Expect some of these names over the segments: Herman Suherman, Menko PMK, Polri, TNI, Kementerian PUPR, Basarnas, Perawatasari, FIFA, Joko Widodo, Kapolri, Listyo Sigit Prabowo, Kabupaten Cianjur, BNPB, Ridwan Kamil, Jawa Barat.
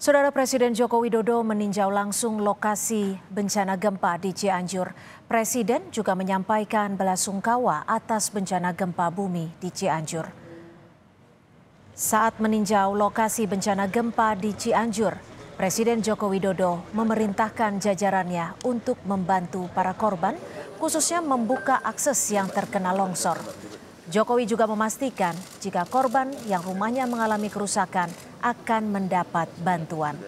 Saudara Presiden Joko Widodo meninjau langsung lokasi bencana gempa di Cianjur. Presiden juga menyampaikan belasungkawa atas bencana gempa bumi di Cianjur. Saat meninjau lokasi bencana gempa di Cianjur, Presiden Joko Widodo memerintahkan jajarannya untuk membantu para korban, khususnya membuka akses yang terkena longsor. Jokowi juga memastikan jika korban yang rumahnya mengalami kerusakan akan mendapat bantuan.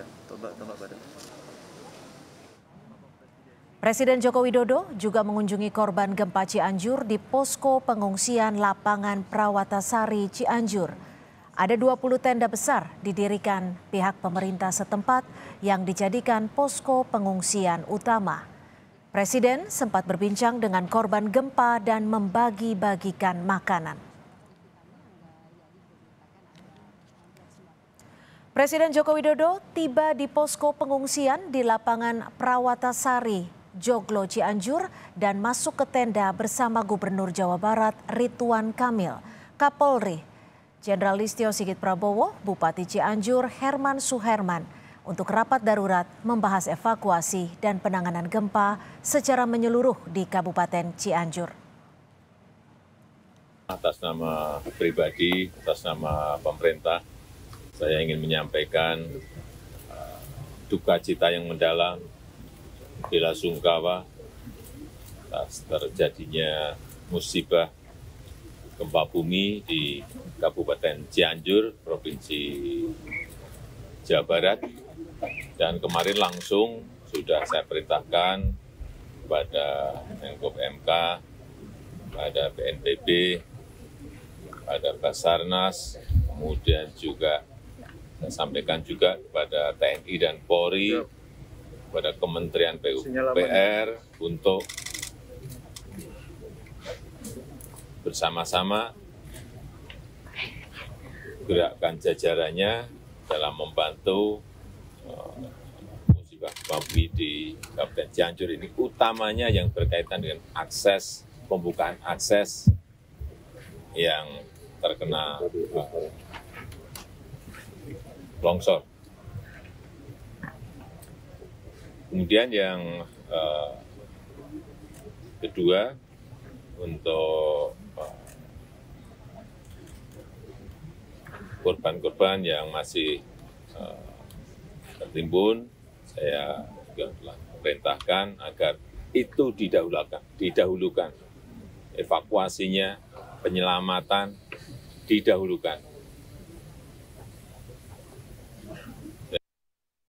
Presiden Joko Widodo juga mengunjungi korban gempa Cianjur di posko pengungsian lapangan Perawatasari, Cianjur. Ada 20 tenda besar didirikan pihak pemerintah setempat yang dijadikan posko pengungsian utama. Presiden sempat berbincang dengan korban gempa dan membagi-bagikan makanan. Presiden Joko Widodo tiba di posko pengungsian di lapangan Perawatasari, Joglo, Cianjur dan masuk ke tenda bersama Gubernur Jawa Barat Ridwan Kamil, Kapolri, Jenderal Listyo Sigit Prabowo, Bupati Cianjur Herman Suherman untuk rapat darurat membahas evakuasi dan penanganan gempa secara menyeluruh di Kabupaten Cianjur. Atas nama pribadi, atas nama pemerintah, saya ingin menyampaikan duka cita yang mendalam, belasungkawa atas terjadinya musibah gempa bumi di Kabupaten Cianjur, Provinsi Jawa Barat. Dan kemarin langsung sudah saya perintahkan kepada Menko PMK, kepada BNPB, kepada Basarnas, kemudian juga saya sampaikan juga kepada TNI dan Polri, kepada Kementerian PUPR untuk bersama-sama gerakkan jajarannya dalam membantu musibah bumi di Kabupaten Cianjur ini, utamanya yang berkaitan dengan akses, pembukaan akses yang terkena longsor. Kemudian yang kedua untuk korban-korban yang masih tertimbun, saya juga telah perintahkan agar itu didahulukan evakuasinya, penyelamatan didahulukan.